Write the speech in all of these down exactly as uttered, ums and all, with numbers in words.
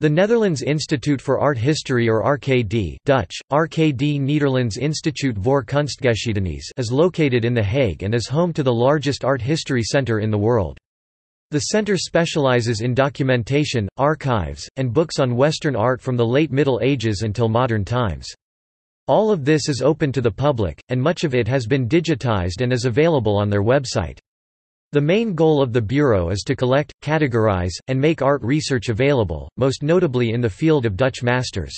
The Netherlands Instituut voor Art History or R K D (Dutch: R K D Nederlands Instituut voor Kunstgeschiedenis) is located in The Hague and is home to the largest art history center in the world. The center specializes in documentation, archives, and books on Western art from the late Middle Ages until modern times. All of this is open to the public, and much of it has been digitized and is available on their website. The main goal of the Bureau is to collect, categorize, and make art research available, most notably in the field of Dutch Masters.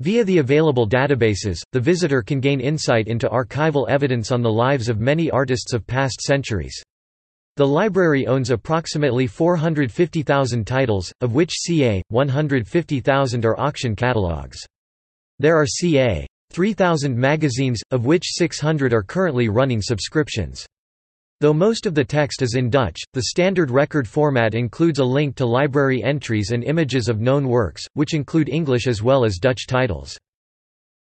Via the available databases, the visitor can gain insight into archival evidence on the lives of many artists of past centuries. The library owns approximately four hundred fifty thousand titles, of which circa one hundred fifty thousand are auction catalogs. There are circa three thousand magazines, of which six hundred are currently running subscriptions. Though most of the text is in Dutch, the standard record format includes a link to library entries and images of known works, which include English as well as Dutch titles.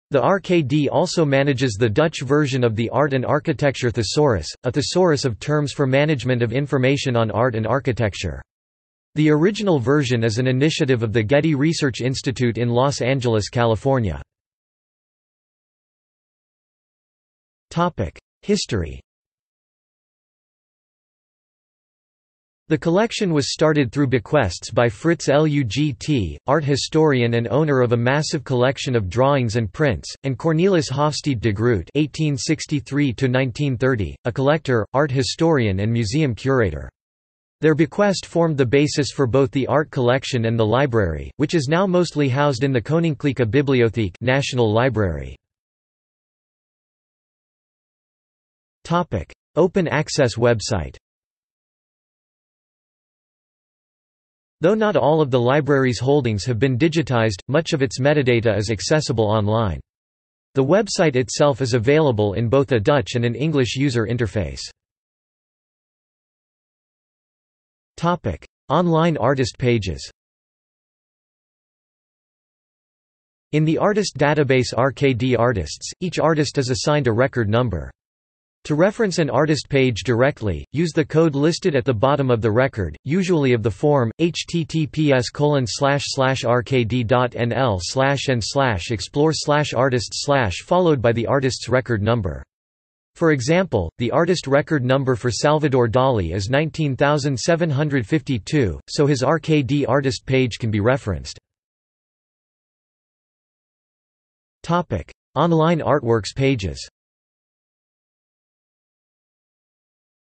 The R K D also manages the Dutch version of the Art and Architecture Thesaurus, a thesaurus of terms for management of information on art and architecture. The original version is an initiative of the Getty Research Institute in Los Angeles, California. History. The collection was started through bequests by Fritz Lugt, art historian and owner of a massive collection of drawings and prints, and Cornelius Hofstede de Groot (eighteen sixty-three to nineteen thirty), a collector, art historian and museum curator. Their bequest formed the basis for both the art collection and the library, which is now mostly housed in the Koninklijke Bibliothek National Library. Topic: Open access website. Though not all of the library's holdings have been digitized, much of its metadata is accessible online. The website itself is available in both a Dutch and an English user interface. Topic: Online artist pages. In the artist database R K D Artists, each artist is assigned a record number. To reference an artist page directly, use the code listed at the bottom of the record, usually of the form h t t p s colon slash slash r k d dot n l slash and slash explore slash artists slash followed by the artist's record number. For example, the artist record number for Salvador Dali is nineteen thousand seven hundred fifty-two, so his R K D artist page can be referenced. Topic: Online artworks pages.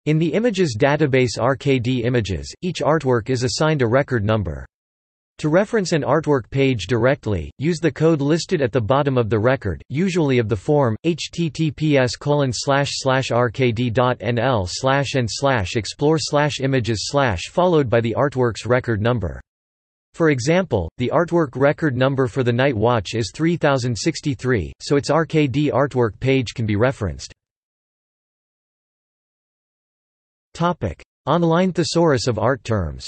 In the Images database R K D Images, each artwork is assigned a record number. To reference an artwork page directly, use the code listed at the bottom of the record, usually of the form h t t p s colon slash slash r k d dot n l slash and slash explore slash images slash followed by the artwork's record number. For example, the artwork record number for the Night Watch is three thousand sixty-three, so its R K D artwork page can be referenced. Topic: Online thesaurus of art terms.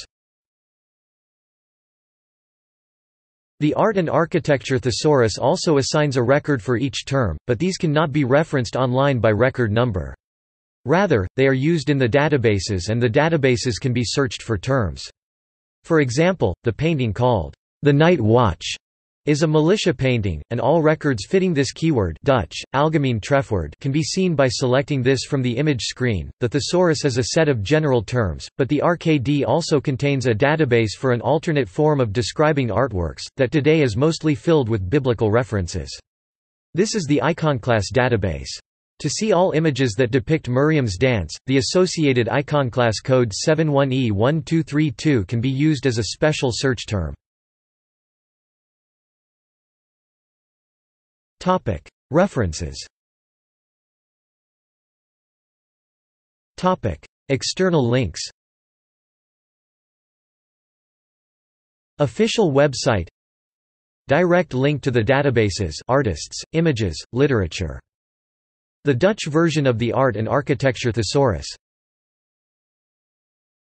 The Art and Architecture Thesaurus also assigns a record for each term, but these can not be referenced online by record number. Rather, they are used in the databases and the databases can be searched for terms. For example, the painting called The Night Watch is a militia painting, and all records fitting this keyword (Dutch: Algemeentrefwoord) can be seen by selecting this from the image screen. The thesaurus is a set of general terms, but the R K D also contains a database for an alternate form of describing artworks, that today is mostly filled with biblical references. This is the IconClass database. To see all images that depict Miriam's dance, the associated IconClass code seven one E one two three two can be used as a special search term. Topic: References. Topic: External links. Official website. Direct link to the databases, artists, images, literature. The Dutch version of the Art and Architecture Thesaurus.